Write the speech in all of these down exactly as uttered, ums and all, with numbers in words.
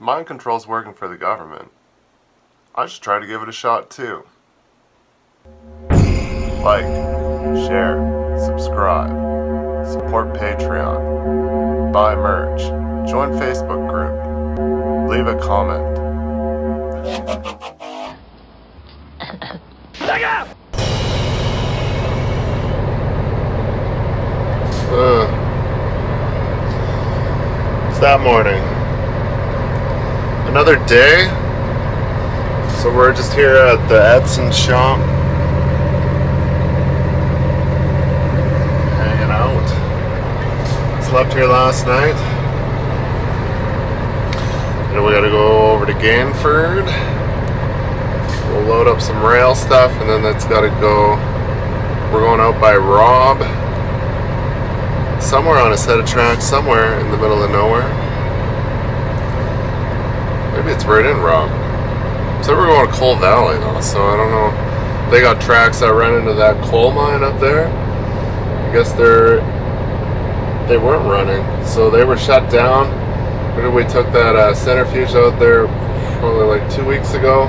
Mind control's working for the government. I should try to give it a shot too. Like, share, subscribe, support Patreon, buy merch, join Facebook group, leave a comment. uh, it's that morning. Another day, so we're just here at the Edson shop, hanging out. Slept here last night, and we gotta go over to Gainford. We'll load up some rail stuff, and then that's gotta go. We're going out by Rob, somewhere on a set of tracks, somewhere in the middle of nowhere. Maybe it's right in Rob. So we're going to Coal Valley though, so I don't know. They got tracks that run into that coal mine up there. I guess they're they weren't running, so they were shut down. We took that uh, centrifuge out there probably like two weeks ago,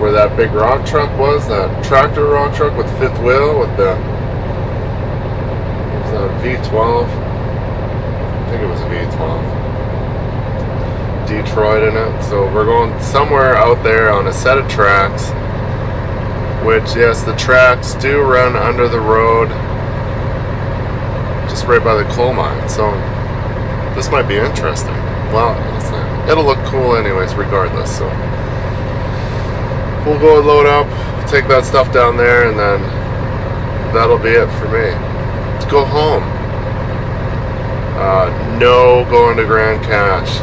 where that big rock truck was, that tractor rock truck with fifth wheel with the it was a V twelve. I think it was a V twelve. Detroit in it, so we're going somewhere out there on a set of tracks, which yes, the tracks do run under the road just right by the coal mine, so this might be interesting. Well, it's not, it'll look cool anyways regardless, so we'll go and load up, take that stuff down there, and then that'll be it for me. Let's go home. Uh, no going to Grand Cache.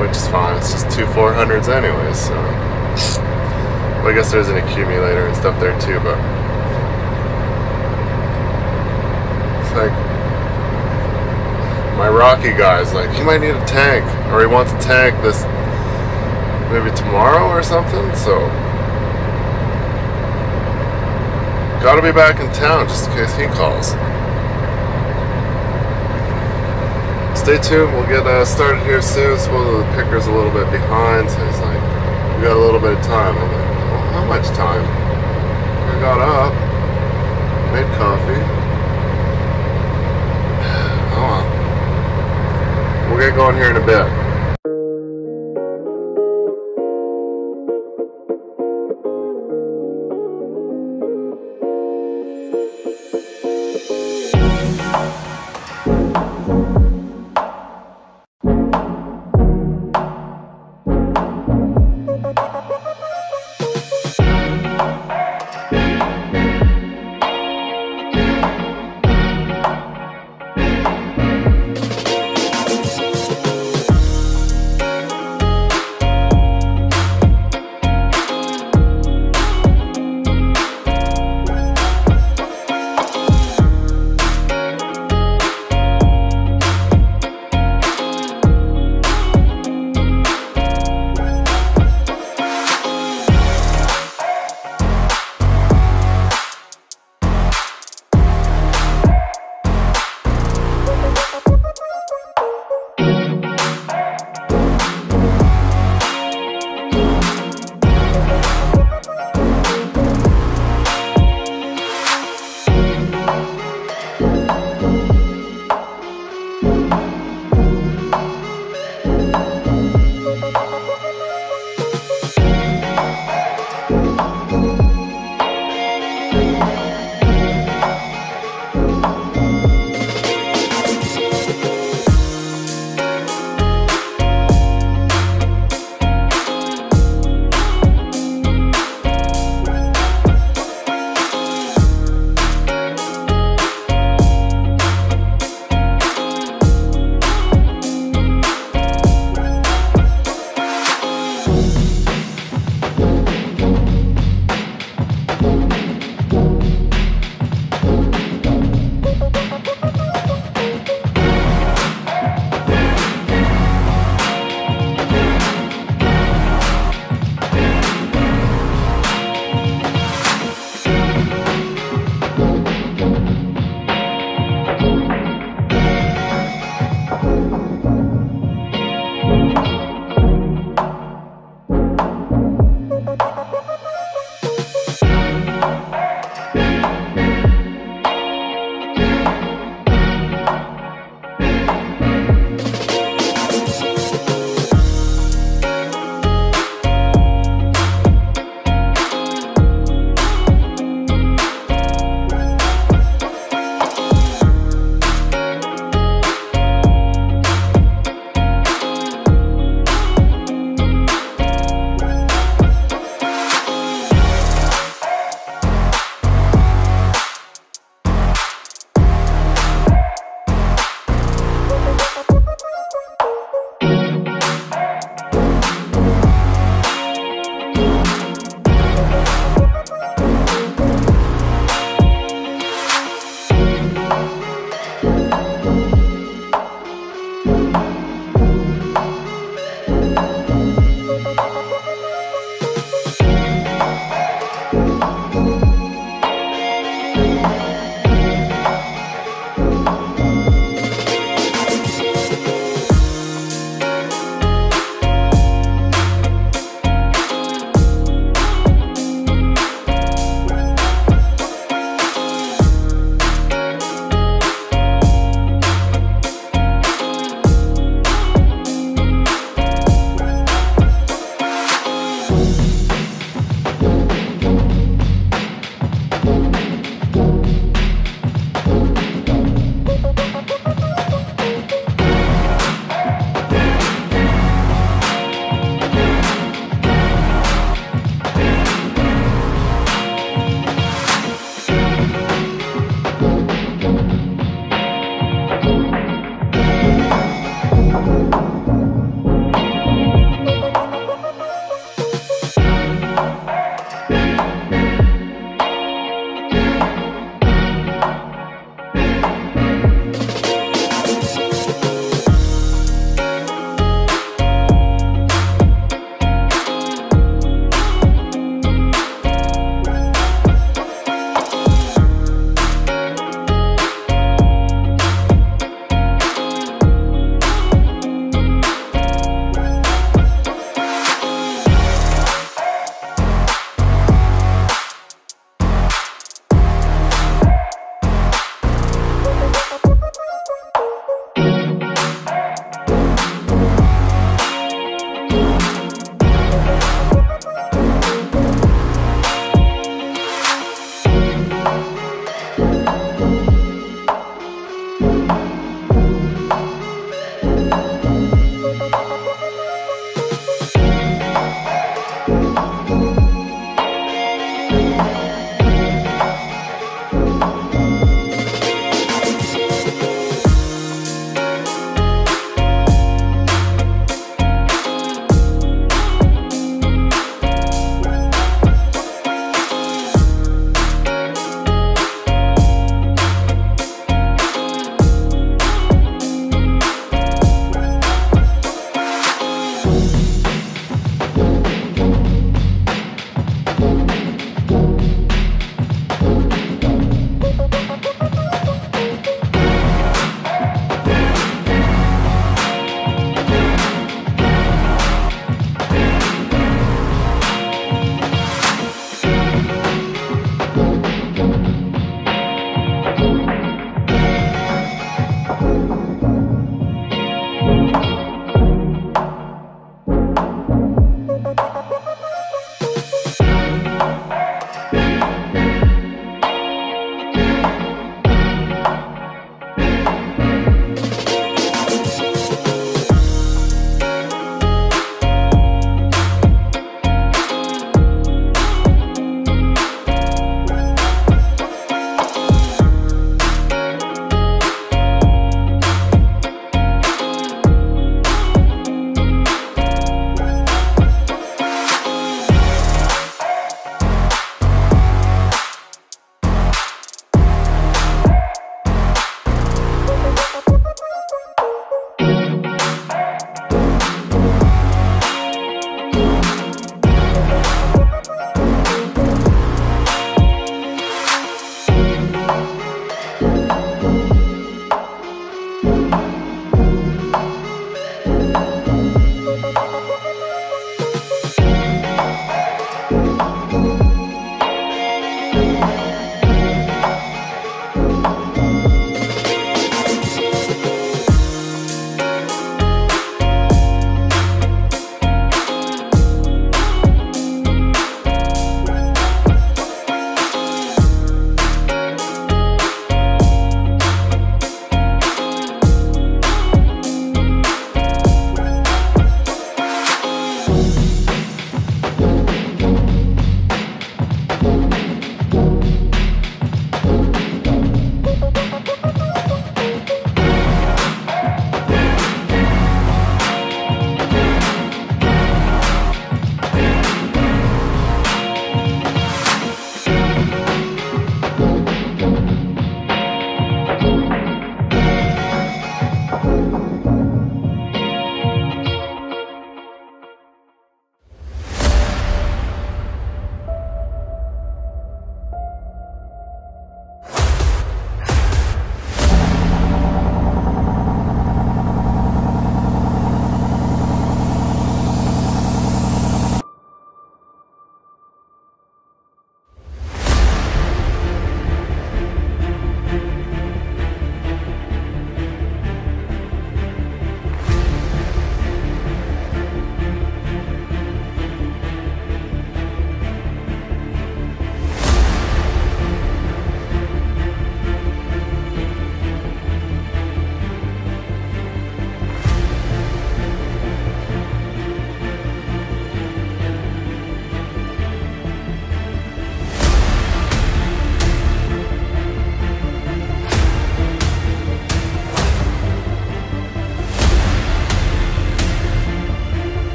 Which is fine, it's just two four hundreds anyways, so. Well, I guess there's an accumulator and stuff there too, but. It's like, my Rocky guy's like, he might need a tank, or he wants a tank this, maybe tomorrow or something, so. Gotta be back in town just in case he calls. Stay tuned, we'll get uh, started here soon. So the picker's a little bit behind, so he's like, we got a little bit of time. I'm like, well, how much time? I got up, made coffee. Oh well. We'll get going here in a bit.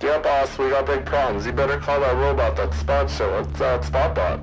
Yeah, boss, we got big problems. You better call that robot that Spot show. It's uh, Spot Bot.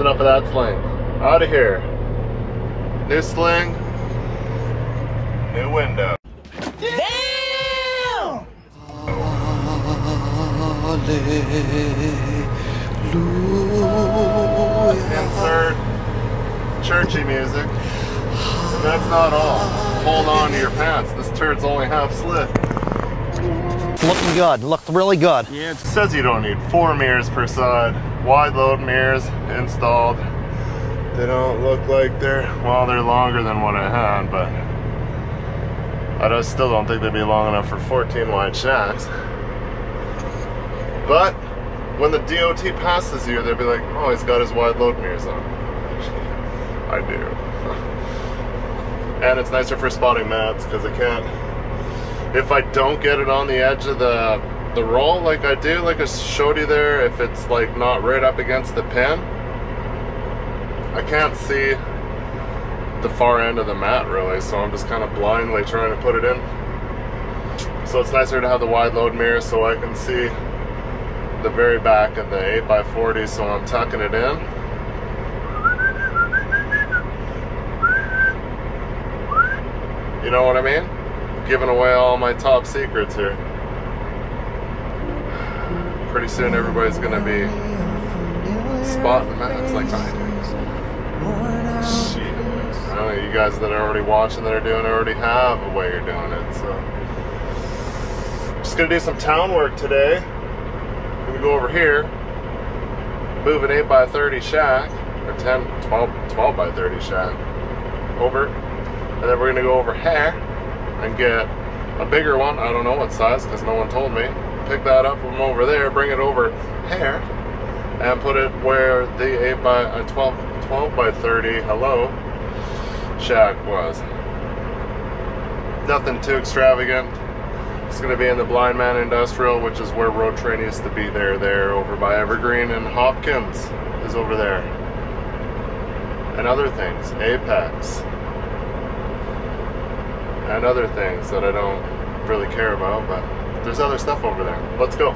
Enough of that sling. Out of here. New sling, new window. Damn! Insert churchy music. And that's not all. Hold on to your pants. This turd's only half slit. Looking good. Looked really good. Yeah, it says you don't need four mirrors per side. Wide load mirrors installed. They don't look like they're, well, they're longer than what I had, but I just still don't think they'd be long enough for fourteen wide shacks. But when the D O T passes you, they'll be like, oh, he's got his wide load mirrors on. I do. And it's nicer for spotting mats because I can't, if I don't get it on the edge of the the roll like I do, like I showed you there, if it's like not right up against the pin, I can't see the far end of the mat really, so I'm just kind of blindly trying to put it in. So it's nicer to have the wide load mirror so I can see the very back of the eight by forty, so I'm tucking it in. You know what I mean? I'm giving away all my top secrets here. Pretty soon everybody's gonna be spotting mats like I do. Shit. I don't know, you guys that are already watching that are doing it already have a way you're doing it, so. I'm just gonna do some town work today. I'm gonna go over here, move an eight by thirty shack, or ten, twelve, twelve by thirty shack over, and then we're gonna go over here and get a bigger one, I don't know what size because no one told me, pick that up from over there, bring it over here, and put it where the eight by, uh, twelve, twelve by thirty, hello, shack was. Nothing too extravagant. It's going to be in the Blind Man Industrial, which is where Road Train used to be, there, there, over by Evergreen, and Hopkins is over there. And other things, Apex. And other things that I don't really care about, but there's other stuff over there. Let's go.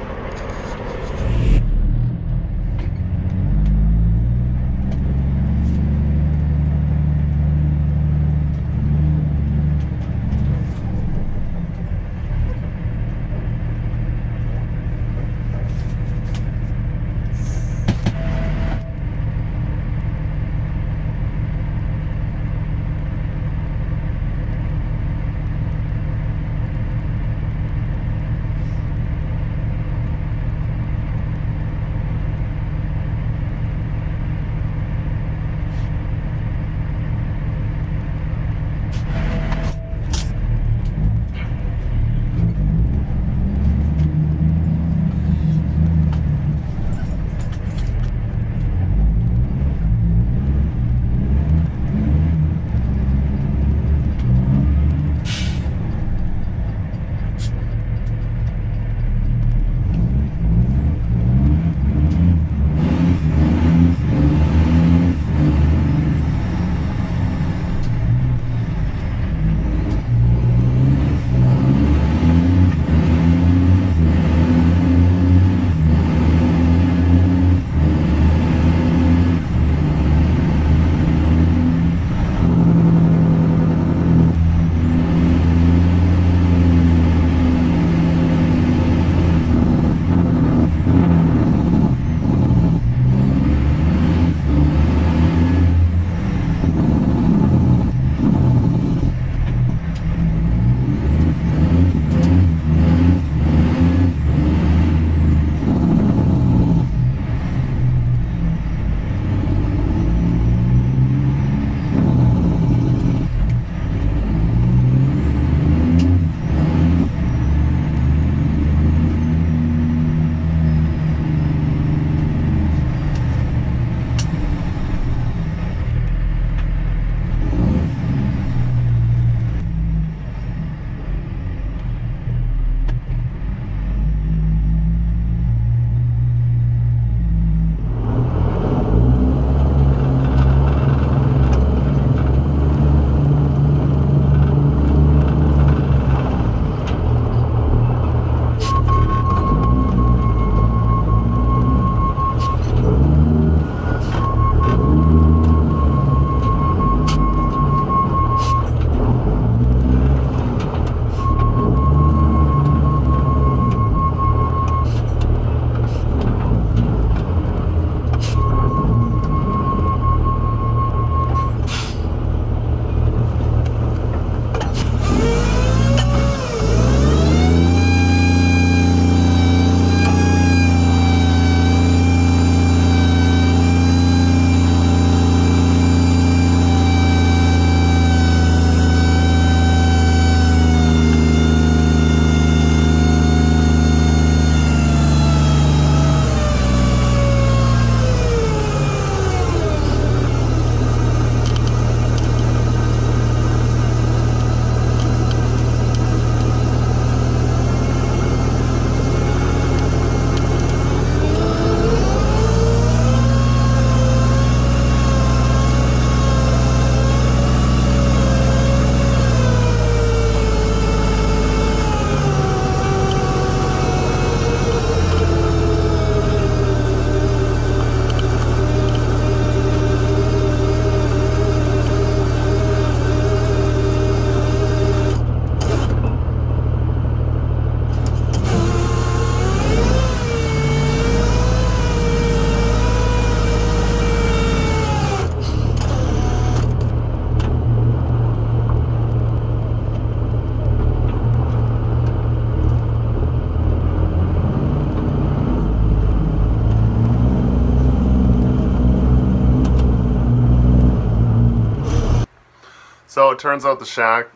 So it turns out the shack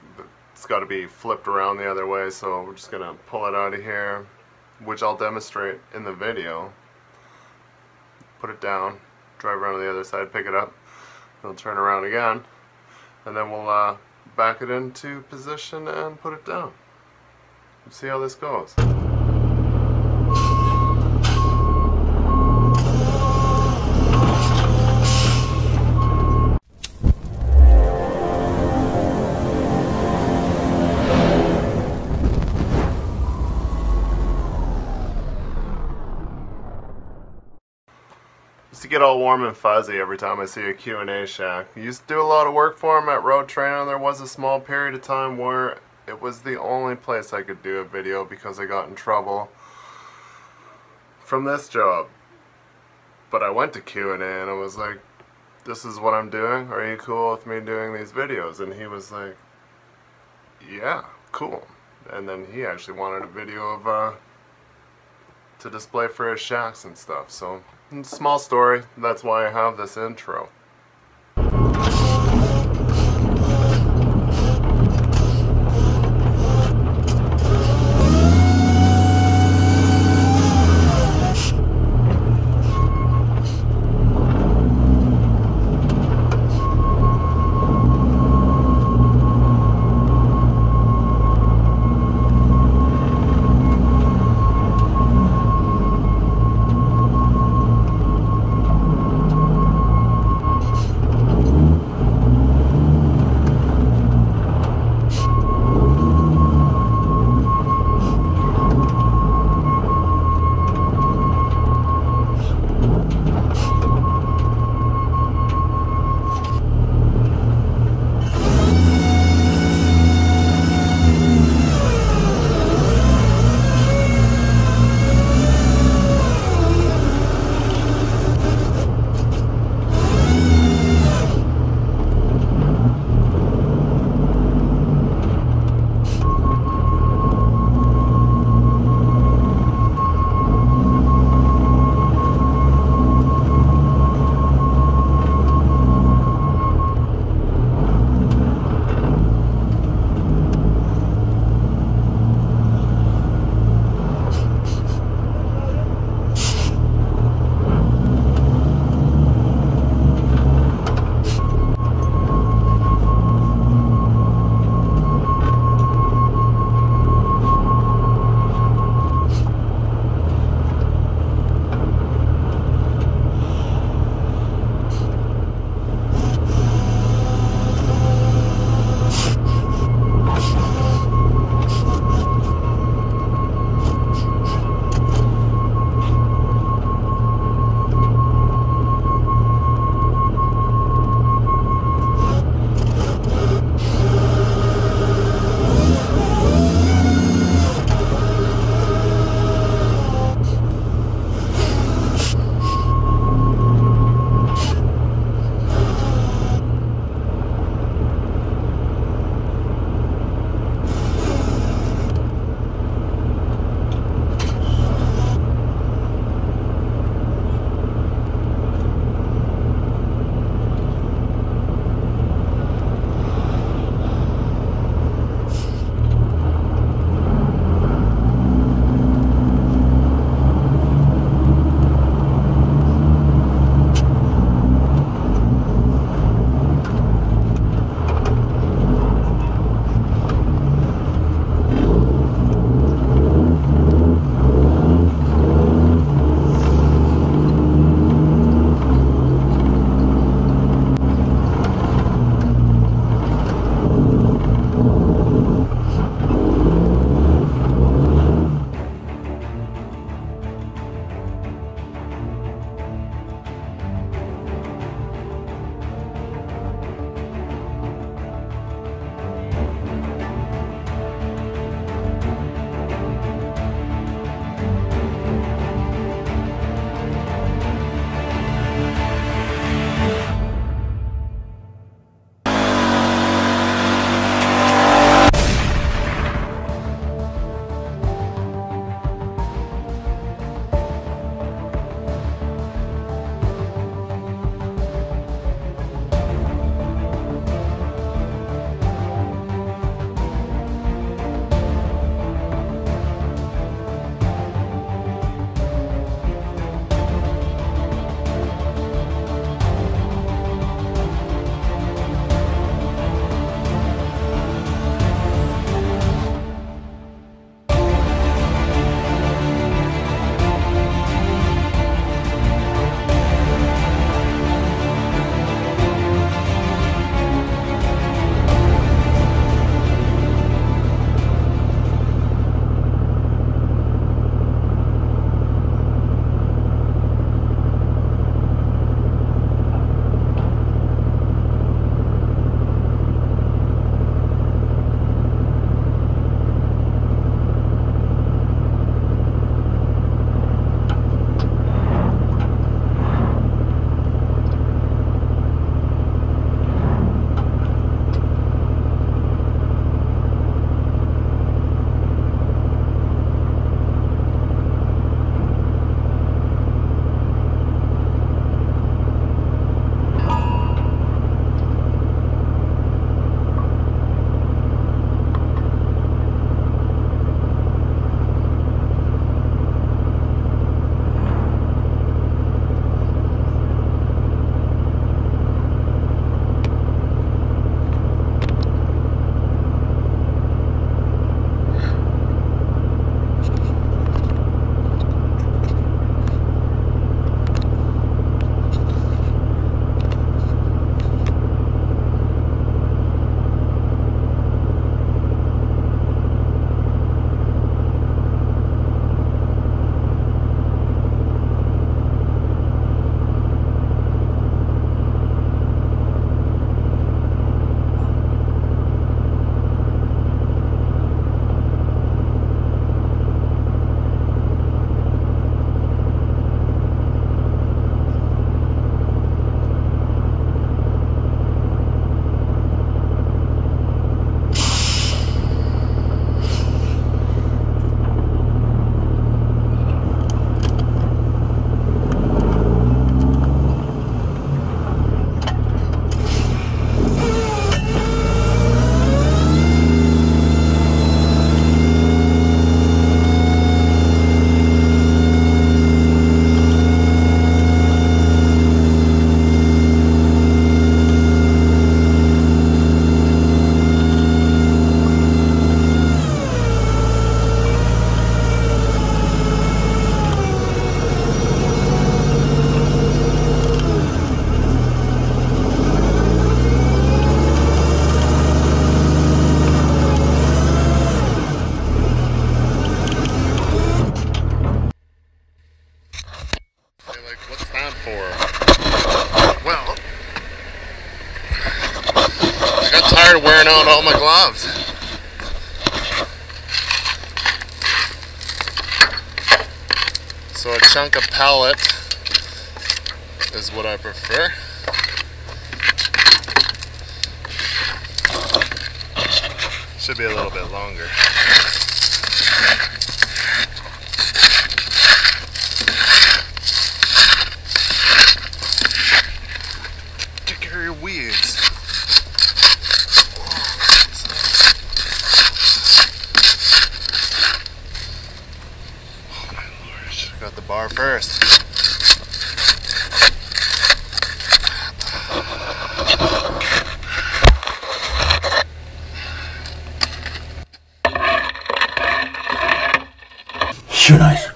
it's got to be flipped around the other way, so we're just gonna pull it out of here, which I'll demonstrate in the video. Put it down, drive around to the other side, pick it up, it'll turn around again, and then we'll uh, back it into position and put it down. Let's see how this goes. Used to get all warm and fuzzy every time I see a Q and A shack. I used to do a lot of work for them at Road Train, and there was a small period of time where it was the only place I could do a video because I got in trouble from this job. But I went to Q and A and I was like, this is what I'm doing, are you cool with me doing these videos? And he was like, yeah, cool. And then he actually wanted a video of uh, to display for his shacks and stuff. So small story, that's why I have this intro. out all my gloves. So a chunk of pellet is what I prefer. Should be a little bit longer. First. Sure nice.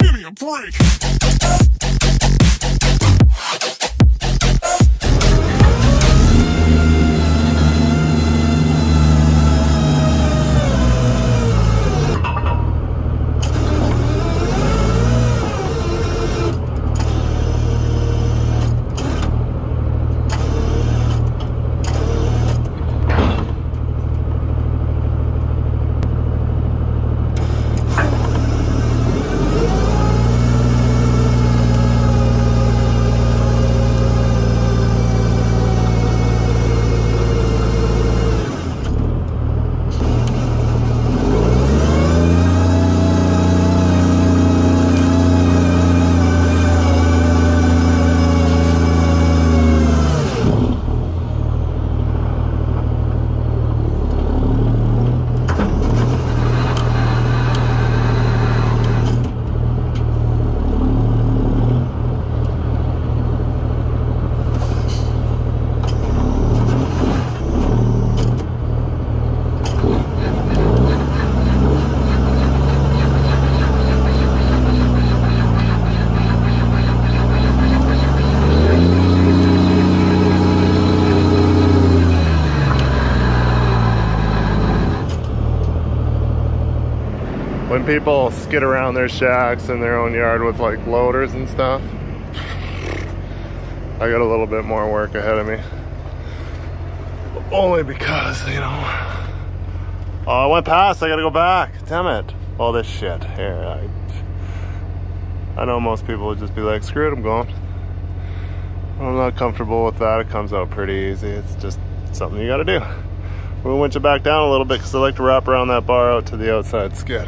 Give me a break. When people skid around their shacks in their own yard with like loaders and stuff, I got a little bit more work ahead of me. Only because, you know, oh, I went past, I gotta go back, damn it. All this shit here. I, I know most people would just be like, screw it, I'm going. I'm not comfortable with that. It comes out pretty easy. It's just something you gotta do. We winch it back down a little bit because I like to wrap around that bar out to the outside skid.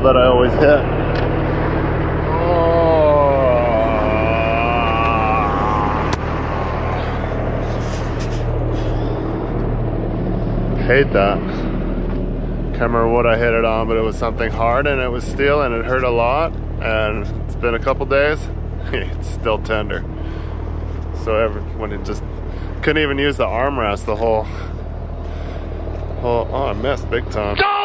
couple that I always hit. Oh. Hate that. Can't remember what I hit it on, but it was something hard and it was steel and it hurt a lot. And it's been a couple days. It's still tender. So every, when it just couldn't even use the armrest, the whole. Well, oh, I missed big time. Go!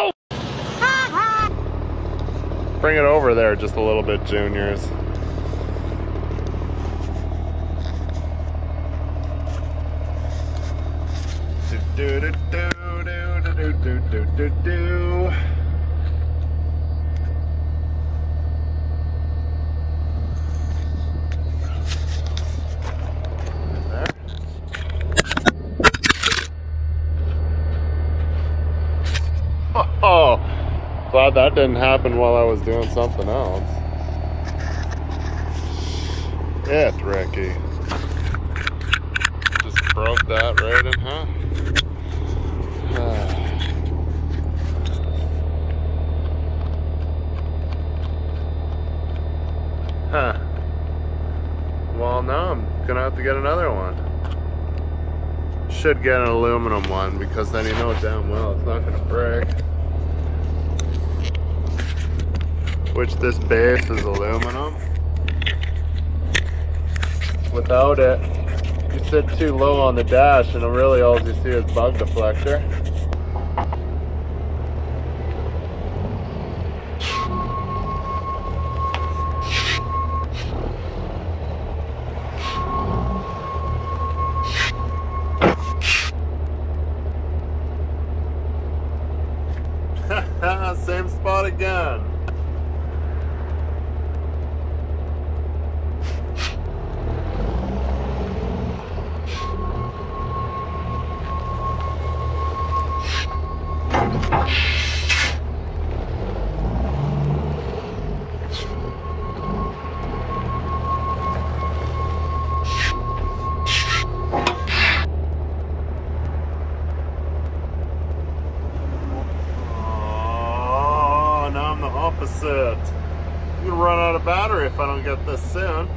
Bring it over there just a little bit, juniors. Do do do do do do do do do. Glad that didn't happen while I was doing something else. It, Ricky. Just broke that right in, huh? Huh. Well, now I'm gonna have to get another one. Should get an aluminum one because then you know damn well it's not gonna break. Which this base is aluminum. Without it, you sit too low on the dash and really all you see is bug deflector. Same spot again. Opposite. I'm gonna run out of battery if I don't get this soon.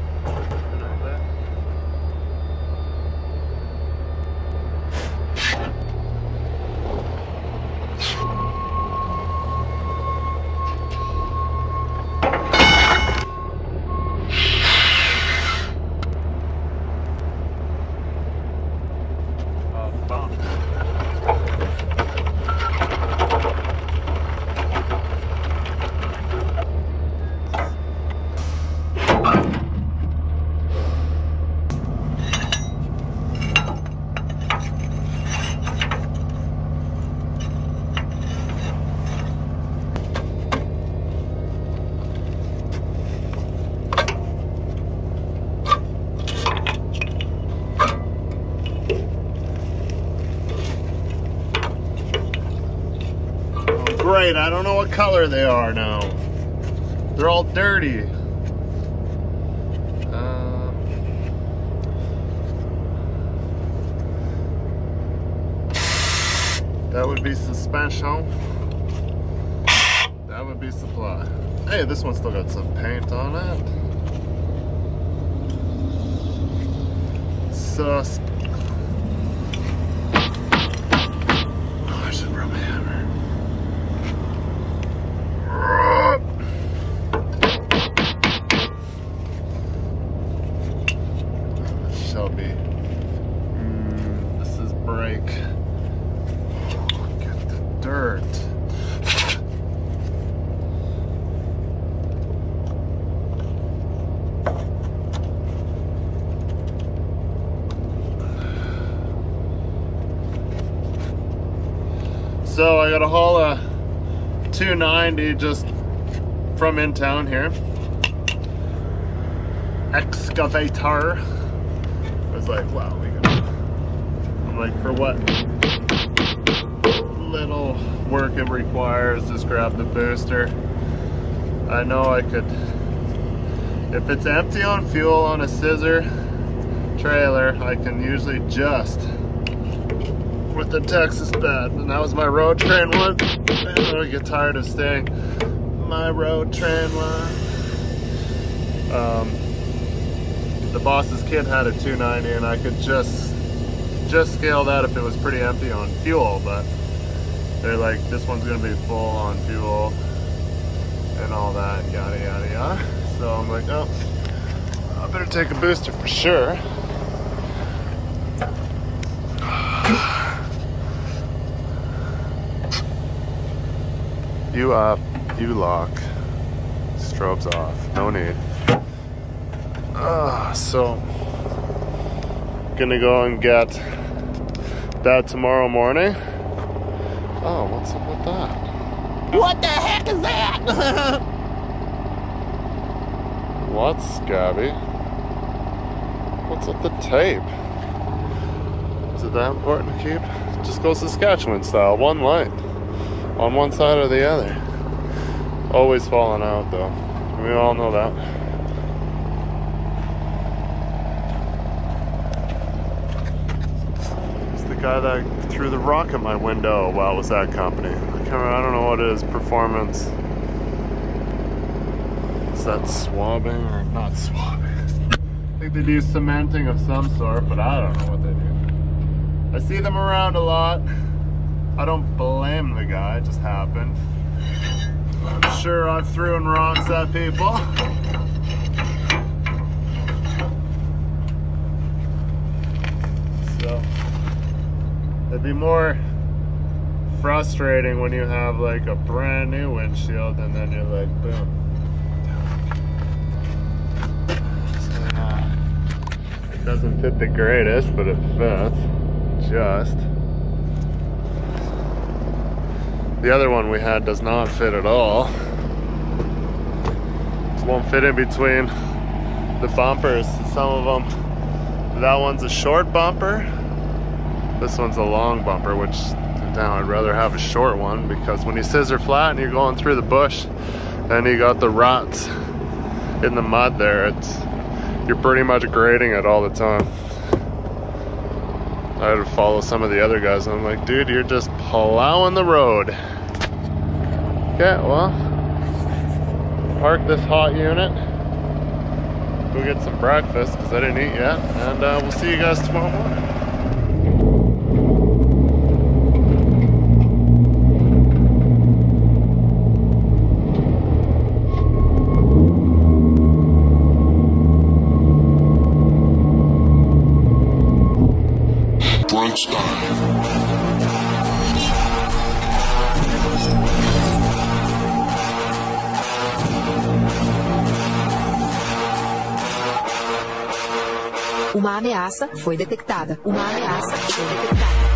Great, I don't know what color they are now. They're all dirty. Um, that would be suspension. That would be supply. Hey, this one's still got some paint on it. Sus. Oh, I should rub my hammer. So I got a haul of two ninety just from in town here. Excavator. I was like, wow, we got. I'm like, for what little work it requires, just grab the booster. I know I could. If it's empty on fuel on a scissor trailer, I can usually just. With the Texas bed, and that was my road train one. I get tired of staying my road train line. Um, the boss's kid had a two ninety, and I could just just scale that if it was pretty empty on fuel, but they're like, this one's gonna be full on fuel and all that, yada yada yada. So I'm like, oh, I better take a booster for sure. You up, you lock, strobes off, no need. Uh, so, gonna go and get that tomorrow morning. Oh, what's up with that? What the heck is that? What's Gabby? What's with the tape? Is it that important to keep? Just go Saskatchewan style, one light. On one side or the other. Always falling out though. We all know that. It's the guy that threw the rock at my window while I was at company. I can't remember, I don't know what it is, performance. Is that swabbing or not swabbing? I think they do cementing of some sort, but I don't know what they do. I see them around a lot. I don't blame the guy, it just happened. I'm sure I've thrown rocks at people. So, it'd be more frustrating when you have like a brand new windshield and then you're like, boom. So, uh, it doesn't fit the greatest, but it fits just. The other one we had does not fit at all. It won't fit in between the bumpers, some of them. That one's a short bumper. This one's a long bumper, which now I'd rather have a short one because when you scissor flat and you're going through the bush and you got the ruts in the mud there, it's you're pretty much grading it all the time. I had to follow some of the other guys and I'm like, dude, you're just plowing the road. Okay, well, park this hot unit, go get some breakfast because I didn't eat yet, and uh, we'll see you guys tomorrow morning. Uma ameaça foi detectada. Uma ameaça foi detectada.